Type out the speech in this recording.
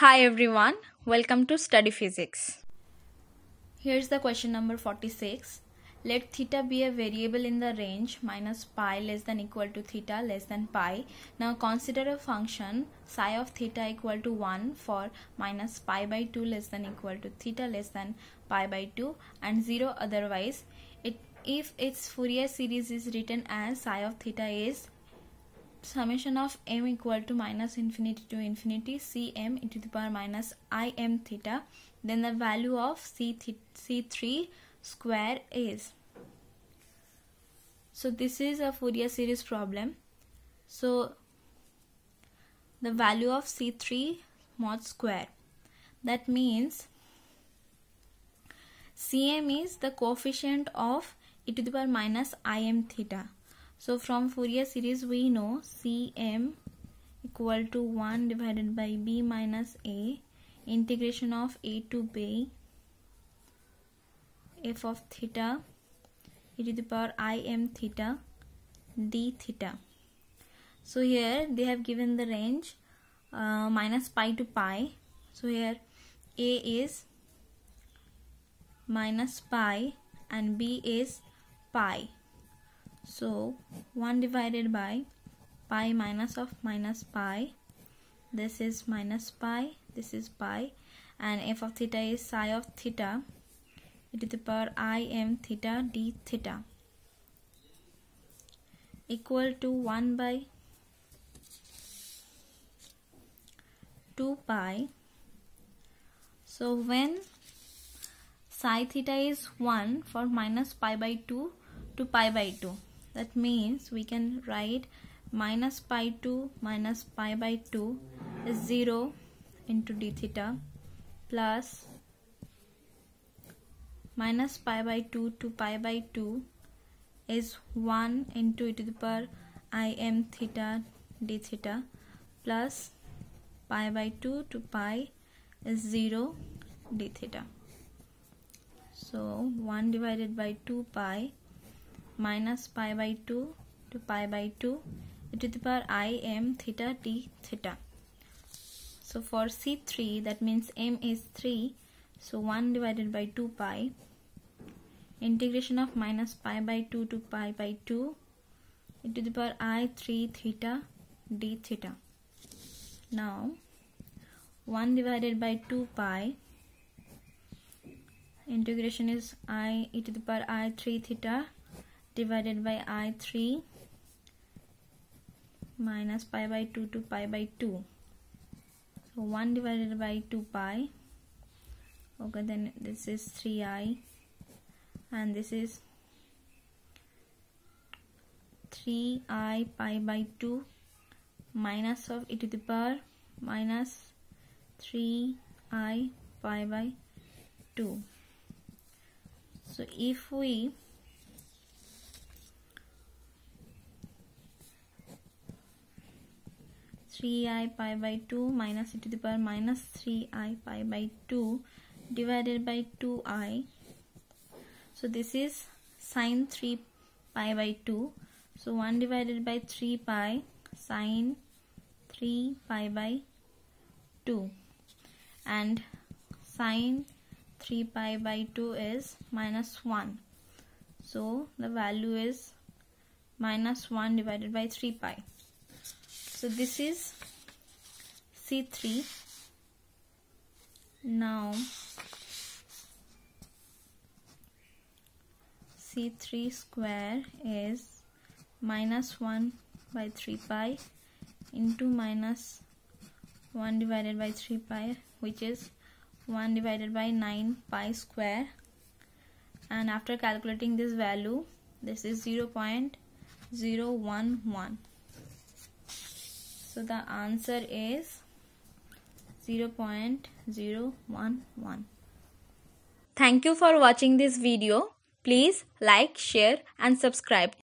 Hi everyone, welcome to Study Physics. Here's the question number 46. Let theta be a variable in the range minus pi less than equal to theta less than pi. Now consider a function psi of theta equal to 1 for minus pi by 2 less than equal to theta less than pi by 2 and 0 otherwise. If its Fourier series is written as psi of theta is summation of m equal to minus infinity to infinity cm e to the power minus I m theta, then the value of c3 square is. So this is a Fourier series problem. So the value of c3 mod square, that means cm is the coefficient of e to the power minus I m theta. So from Fourier series we know Cm equal to 1 divided by b minus a integration of a to b f of theta e to the power I m theta d theta. So here they have given the range minus pi to pi. So here a is minus pi and b is pi. So 1 divided by pi minus of minus pi, this is minus pi, this is pi, and f of theta is psi of theta e to the power I m theta d theta equal to 1 by 2 pi. So when psi theta is 1 for minus pi by 2 to pi by 2, that means we can write minus pi to minus pi by 2 is 0 into d theta plus minus pi by 2 to pi by 2 is 1 into e to the power I m theta d theta plus pi by 2 to pi is 0 d theta. So 1 divided by 2 pi minus pi by 2 to pi by 2 e to the power I m theta d theta. So for C3, that means m is 3, so 1 divided by 2 pi integration of minus pi by 2 to pi by 2 e to the power I 3 theta d theta. Now 1 divided by 2 pi integration is I e to the power I 3 theta divided by I3 minus pi by 2 to pi by 2. So 1 divided by 2 pi. Okay, then this is 3i and this is 3i pi by 2 minus of e to the power minus 3i pi by 2. So if we pi by 2 minus e to the power minus 3i pi by 2 divided by 2i. So this is sine 3 pi by 2. So 1 divided by 3 pi sine 3 pi by 2. And sine 3 pi by 2 is minus 1. So the value is minus 1 divided by 3 pi. So this is C3. Now C3 square is minus 1 by 3 pi into minus 1 divided by 3 pi, which is 1 divided by 9 pi square. And after calculating this value, this is 0.011. So the answer is 0.011. Thank you for watching this video. Please like, share and subscribe.